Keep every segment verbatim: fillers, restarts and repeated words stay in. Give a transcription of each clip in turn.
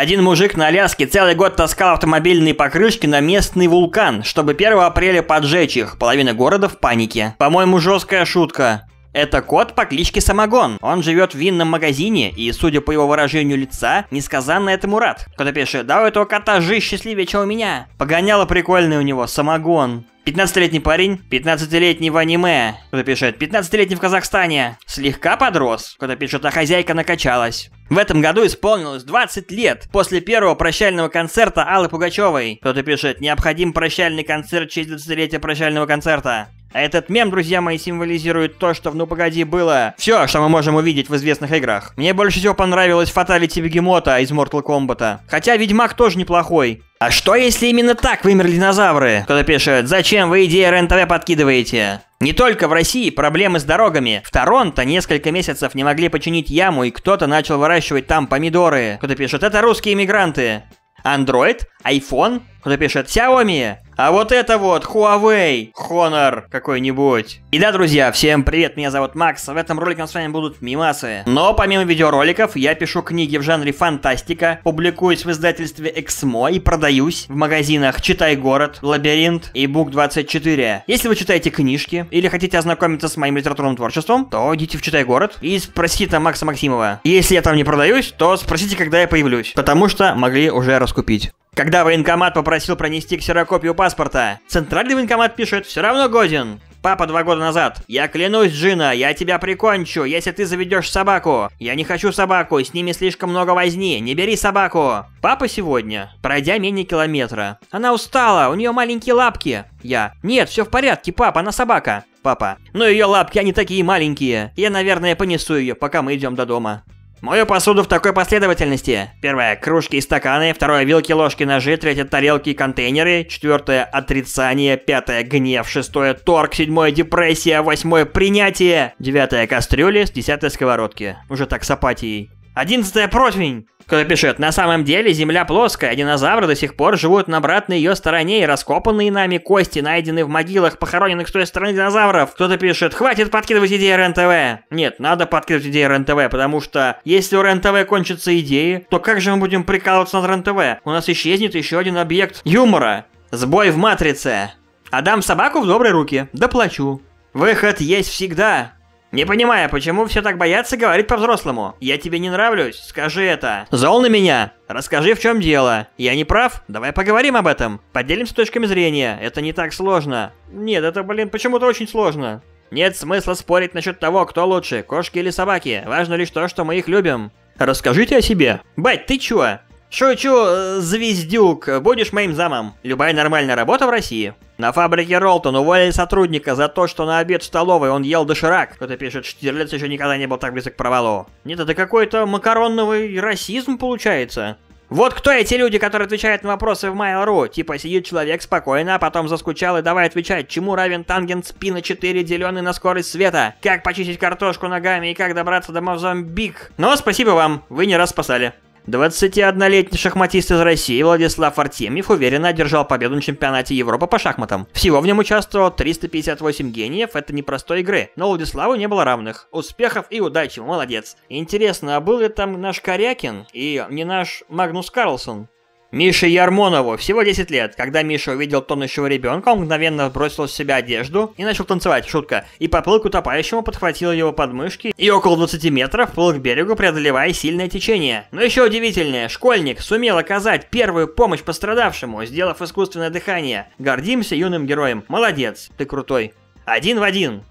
Один мужик на Аляске целый год таскал автомобильные покрышки на местный вулкан, чтобы первого апреля поджечь их. Половина города в панике. По-моему, жесткая шутка. Это кот по кличке Самогон. Он живет в винном магазине, и, судя по его выражению лица, несказанно этому рад. Кто-то пишет: да у этого кота жизнь счастливее, чем у меня. Погоняло прикольное у него, Самогон. пятнадцатилетний парень, пятнадцатилетний в аниме. Кто-то пишет: пятнадцатилетний в Казахстане. Слегка подрос. Кто-то пишет: а хозяйка накачалась. В этом году исполнилось двадцать лет после первого прощального концерта Аллы Пугачевой. Кто-то пишет: необходим прощальный концерт в честь двадцатилетия прощального концерта. А этот мем, друзья мои, символизирует то, что в «Ну погоди» было все, что мы можем увидеть в известных играх. Мне больше всего понравилось фаталити бегемота из Mortal Kombat. Хотя Ведьмак тоже неплохой. А что, если именно так вымерли динозавры? Кто-то пишет: зачем вы идеи РЕН-ТВ подкидываете? Не только в России проблемы с дорогами. В Торонто несколько месяцев не могли починить яму, и кто-то начал выращивать там помидоры. Кто-то пишет: это русские иммигранты. Android? iPhone? Кто-то пишет: Xiaomi. А вот это вот, Huawei, Honor какой-нибудь. И да, друзья, всем привет, меня зовут Макс, в этом ролике с вами будут мимасы. Но помимо видеороликов, я пишу книги в жанре фантастика, публикуюсь в издательстве Эксмо и продаюсь в магазинах «Читай Город», «Лабиринт» и «Бук двадцать четыре». Если вы читаете книжки или хотите ознакомиться с моим литературным творчеством, то идите в «Читай Город» и спросите там Макса Максимова. Если я там не продаюсь, то спросите, когда я появлюсь, потому что могли уже раскупить. Когда военкомат попросил пронести ксерокопию паспорта, центральный военкомат пишет: все равно годен. Папа два года назад: я клянусь, Джина, я тебя прикончу, если ты заведешь собаку. Я не хочу собаку, с ними слишком много возни, не бери собаку. Папа сегодня, пройдя менее километра: она устала, у нее маленькие лапки. Я: нет, все в порядке, папа, она собака. Папа: ну ее лапки, они такие маленькие. Я, наверное, понесу ее, пока мы идем до дома. Мою посуду в такой последовательности: первое — кружки и стаканы, второе — вилки, ложки, ножи, третье — тарелки и контейнеры, четвертое — отрицание, пятое — гнев, шестое — торг, седьмое — депрессия, восьмое — принятие, девятое — кастрюли, десятое — сковородки. Уже так с апатией. Одиннадцатое — противень. Кто-то пишет: на самом деле земля плоская, а динозавры до сих пор живут на обратной ее стороне, и раскопанные нами кости найдены в могилах похороненных с той стороны динозавров. Кто-то пишет: хватит подкидывать идеи РЕН-ТВ. Нет, надо подкидывать идеи РЕН-ТВ, потому что если у РЕН-ТВ кончатся идеи, то как же мы будем прикалываться над РЕН-ТВ? У нас исчезнет еще один объект юмора. Сбой в матрице. Отдам собаку в добрые руки. Доплачу. Выход есть всегда. Не понимаю, почему все так боятся говорить по-взрослому. Я тебе не нравлюсь, скажи это. Зол на меня? Расскажи, в чем дело. Я не прав? Давай поговорим об этом. Поделимся точками зрения, это не так сложно. Нет, это, блин, почему-то очень сложно. Нет смысла спорить насчет того, кто лучше, кошки или собаки. Важно лишь то, что мы их любим. Расскажите о себе. Бать, ты чё? Шучу, звездюк, будешь моим замом. Любая нормальная работа в России. На фабрике Ролтон уволили сотрудника за то, что на обед в столовой он ел доширак. Кто-то пишет: Штирлиц еще никогда не был так близок к провалу. Нет, это какой-то макаронный расизм получается. Вот кто эти люди, которые отвечают на вопросы в Mail.ru? Типа сидит человек спокойно, а потом заскучал и давай отвечать, чему равен тангент спина четыре, деленный на скорость света, как почистить картошку ногами и как добраться до Мозамбик. Но спасибо вам, вы не раз спасали. двадцатиоднолетний шахматист из России Владислав Артемьев уверенно одержал победу на чемпионате Европы по шахматам. Всего в нем участвовало триста пятьдесят восемь гениев этой непростой игры, но Владиславу не было равных. Успехов и удачи, молодец. Интересно, а был ли там наш Карякин и не наш Магнус Карлсон? Мише Ярмонову всего десять лет. Когда Миша увидел тонущего ребенка, он мгновенно бросил с себя одежду и начал танцевать, шутка, и поплыл к утопающему, подхватил его подмышки и около двадцати метров плыл к берегу, преодолевая сильное течение. Но еще удивительнее, школьник сумел оказать первую помощь пострадавшему, сделав искусственное дыхание. Гордимся юным героем. Молодец, ты крутой. Один в один.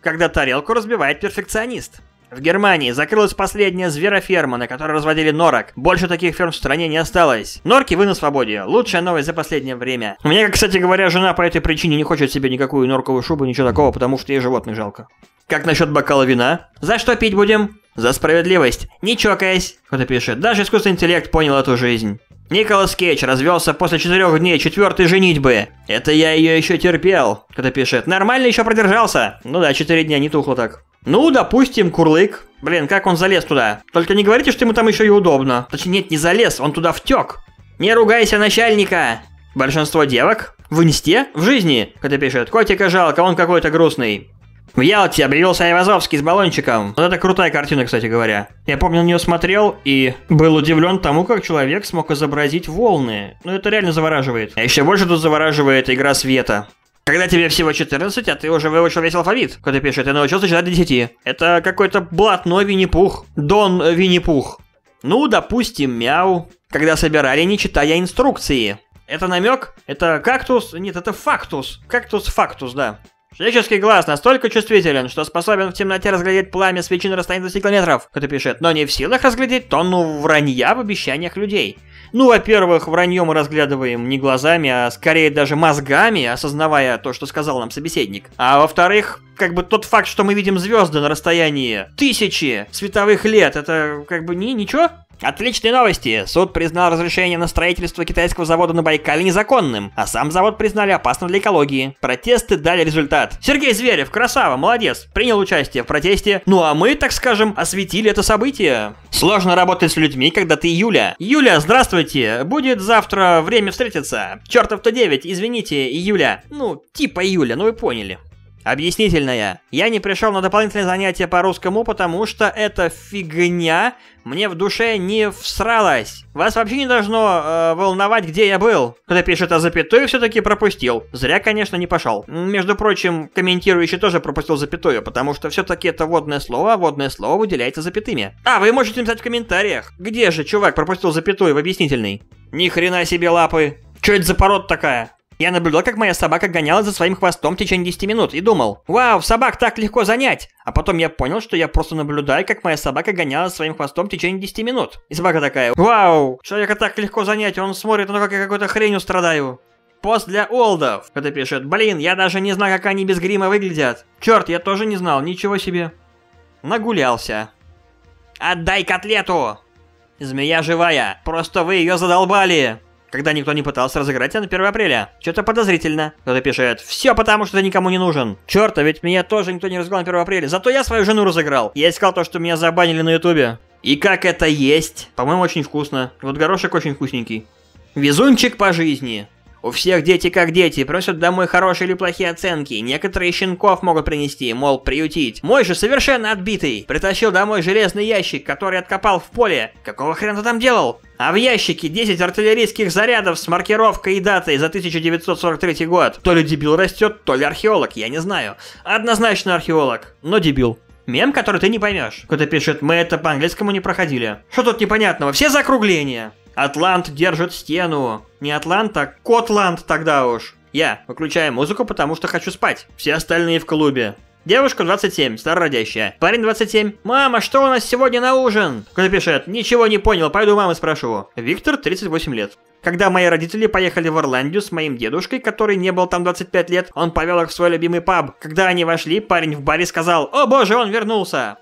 Когда тарелку разбивает перфекционист. В Германии закрылась последняя звероферма, на которой разводили норок. Больше таких ферм в стране не осталось. Норки вы на свободе. Лучшая новость за последнее время. У меня, кстати говоря, жена по этой причине не хочет себе никакую норковую шубу, ничего такого, потому что ей животных жалко. Как насчет бокала вина? За что пить будем? За справедливость. Не чокаясь. Кто-то пишет: даже искусственный интеллект понял эту жизнь. Николас Кейдж развелся после четырех дней четвертой женитьбы. Это я ее еще терпел. Кто-то пишет: нормально еще продержался. Ну да, четыре дня не тухло так. Ну, допустим, Курлык. Блин, как он залез туда? Только не говорите, что ему там еще и удобно. Точнее, нет, не залез, он туда втек. Не ругайся начальника. Большинство девок в инсте в жизни. Кто-то пишет: котика жалко, он какой-то грустный. В Ялте объявился Айвазовский с баллончиком. Вот это крутая картина, кстати говоря. Я помню, на нее смотрел и был удивлен тому, как человек смог изобразить волны. Ну это реально завораживает. А еще больше тут завораживает игра света. Когда тебе всего четырнадцать, а ты уже выучил весь алфавит. Кто ты пишет, ты научился читать до десяти. Это какой-то блатной Винни-Пух. Дон Винни-Пух. Ну, допустим, мяу. Когда собирали, не читая инструкции. Это намек? Это кактус? Нет, это фактус. Кактус-фактус, да. Человеческий глаз настолько чувствителен, что способен в темноте разглядеть пламя свечи на расстоянии двадцати километров, кто-то пишет, но не в силах разглядеть тонну вранья в обещаниях людей. Ну, во-первых, вранье мы разглядываем не глазами, а скорее даже мозгами, осознавая то, что сказал нам собеседник. А во-вторых, как бы тот факт, что мы видим звезды на расстоянии тысячи световых лет, это как бы не ничего. Отличные новости! Суд признал разрешение на строительство китайского завода на Байкале незаконным, а сам завод признали опасным для экологии. Протесты дали результат. Сергей Зверев, красава, молодец, принял участие в протесте, ну а мы, так скажем, осветили это событие. Сложно работать с людьми, когда ты Юля. Юля, здравствуйте, будет завтра время встретиться. Чертов-то девять, извините, Юля. Ну, типа Юля, ну вы поняли. Объяснительная. Я не пришел на дополнительные занятия по русскому, потому что эта фигня мне в душе не всралась. Вас вообще не должно э, волновать, где я был. Кто-то пишет, а запятую все-таки пропустил. Зря, конечно, не пошел. Между прочим, комментирующий тоже пропустил запятую, потому что все-таки это водное слово, а водное слово выделяется запятыми. А, вы можете написать в комментариях, где же чувак пропустил запятую в объяснительной. Ни хрена себе лапы. Че это за порода такая? Я наблюдал, как моя собака гонялась за своим хвостом в течение десяти минут и думал, вау, собак так легко занять. А потом я понял, что я просто наблюдаю, как моя собака гонялась своим хвостом в течение десяти минут. И собака такая, вау, человека так легко занять, он смотрит на то, как я какой-то хренью страдаю. Пост для олдов, кто-то пишет, блин, я даже не знаю, как они без грима выглядят. Черт, я тоже не знал, ничего себе. Нагулялся. Отдай котлету. Змея живая, просто вы ее задолбали. Когда никто не пытался разыграть тебя на первое апреля. Что-то подозрительно. Кто-то пишет, все потому, что ты никому не нужен. Черт, а ведь меня тоже никто не разыграл на первое апреля. Зато я свою жену разыграл. Я искал то, что меня забанили на ютубе. И как это есть? По-моему, очень вкусно. Вот горошек очень вкусненький. Везунчик по жизни. У всех дети как дети, просят домой хорошие или плохие оценки. Некоторые щенков могут принести, мол, приютить. Мой же совершенно отбитый. Притащил домой железный ящик, который откопал в поле. Какого хрена ты там делал? А в ящике десять артиллерийских зарядов с маркировкой и датой за тысяча девятьсот сорок третий год. То ли дебил растет, то ли археолог, я не знаю. Однозначно археолог, но дебил. Мем, который ты не поймешь. Кто-то пишет, мы это по-английскому не проходили. Что тут непонятного? Все закругления. Атлант держит стену. Не Атлант, а Котланд тогда уж. Я выключаю музыку, потому что хочу спать. Все остальные в клубе. Девушка двадцать семь, старородящая. Парень двадцать семь. Мама, что у нас сегодня на ужин? Кто-то пишет, ничего не понял, пойду мамы спрошу. Виктор, тридцать восемь лет. Когда мои родители поехали в Ирландию с моим дедушкой, который не был там двадцать пять лет, он повел их в свой любимый паб. Когда они вошли, парень в баре сказал, о боже, он вернулся.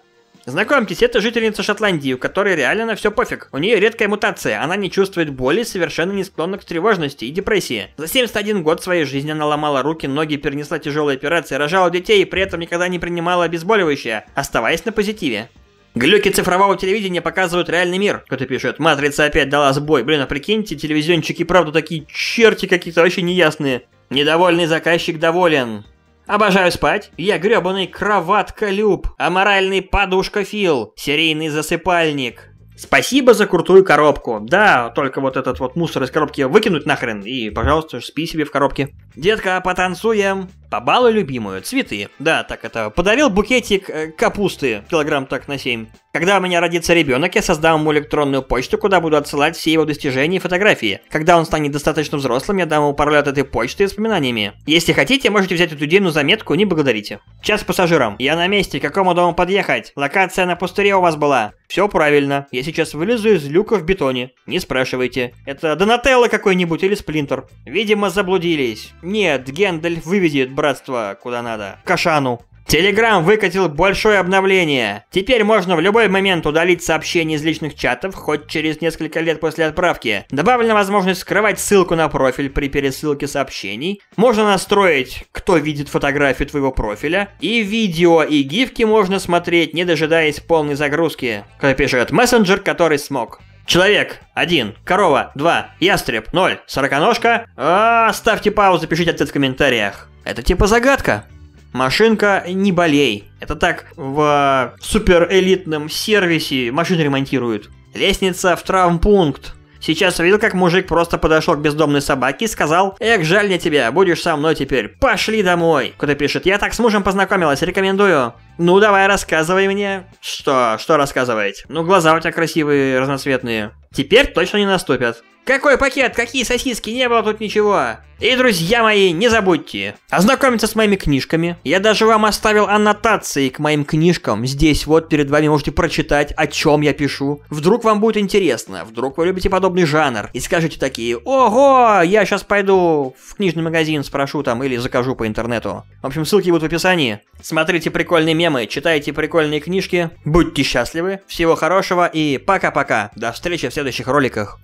Знакомьтесь, это жительница Шотландии, у которой реально на все пофиг. У нее редкая мутация, она не чувствует боли, совершенно не склонна к тревожности и депрессии. За семьдесят один год своей жизни она ломала руки, ноги, перенесла тяжелые операции, рожала детей и при этом никогда не принимала обезболивающее, оставаясь на позитиве. Глюки цифрового телевидения показывают реальный мир. Кто-то пишет, матрица опять дала сбой. Блин, а прикиньте, телевизионщики правда такие черти какие-то вообще неясные. Недовольный заказчик доволен. Обожаю спать. Я грёбаный кроватка-люб, аморальный подушка-фил, серийный засыпальник. Спасибо за крутую коробку. Да, только вот этот вот мусор из коробки выкинуть нахрен и, пожалуйста, спи себе в коробке. Детка, потанцуем. Побалуй любимую. Цветы. Да, так это. Подарил букетик капусты. Килограмм так на семь. Когда у меня родится ребенок, я создам ему электронную почту, куда буду отсылать все его достижения и фотографии. Когда он станет достаточно взрослым, я дам ему пароль от этой почты и воспоминаниями. Если хотите, можете взять эту идею на заметку, не благодарите. Час пассажирам. Я на месте. К какому дому подъехать? Локация на пустыре у вас была. Все правильно. Я сейчас вылезу из люка в бетоне. Не спрашивайте. Это Донателло какой-нибудь или Сплинтер. Видимо, заблудились. Нет, Гендель выведет братство куда надо. Кашану. Телеграм выкатил большое обновление. Теперь можно в любой момент удалить сообщения из личных чатов, хоть через несколько лет после отправки. Добавлена возможность скрывать ссылку на профиль при пересылке сообщений. Можно настроить, кто видит фотографию твоего профиля. И видео, и гифки можно смотреть, не дожидаясь полной загрузки. Кто пишет, мессенджер, который смог. Человек, один, корова, два, ястреб, ноль, сороконожка. А, ставьте паузу, пишите ответ в комментариях. Это типа загадка. Машинка, не болей. Это так в суперэлитном сервисе машины ремонтируют. Лестница в травмпункт. Сейчас видел, как мужик просто подошел к бездомной собаке и сказал: «Эх, жаль мне тебя, будешь со мной теперь, пошли домой». Кто-то пишет: «Я так с мужем познакомилась, рекомендую». Ну давай, рассказывай мне. Что? Что рассказываете? Ну глаза у тебя красивые, разноцветные. Теперь точно не наступят. Какой пакет? Какие сосиски? Не было тут ничего. И, друзья мои, не забудьте ознакомиться с моими книжками. Я даже вам оставил аннотации к моим книжкам. Здесь вот перед вами можете прочитать, о чем я пишу. Вдруг вам будет интересно, вдруг вы любите подобный жанр. И скажете такие: ого, я сейчас пойду в книжный магазин, спрошу там или закажу по интернету. В общем, ссылки будут в описании. Смотрите прикольные мемы, читайте прикольные книжки. Будьте счастливы, всего хорошего и пока-пока. До встречи в следующих роликах.